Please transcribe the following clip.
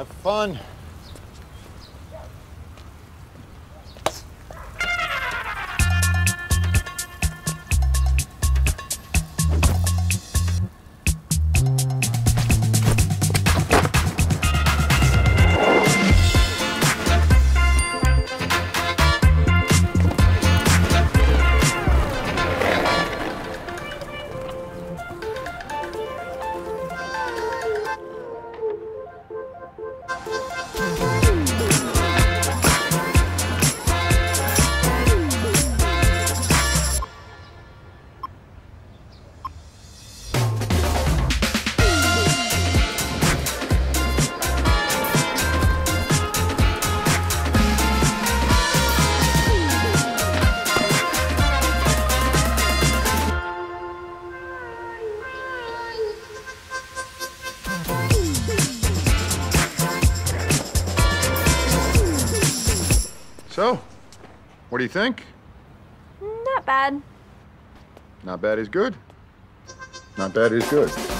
Have fun. So, what do you think? Not bad. Not bad is good. Not bad is good.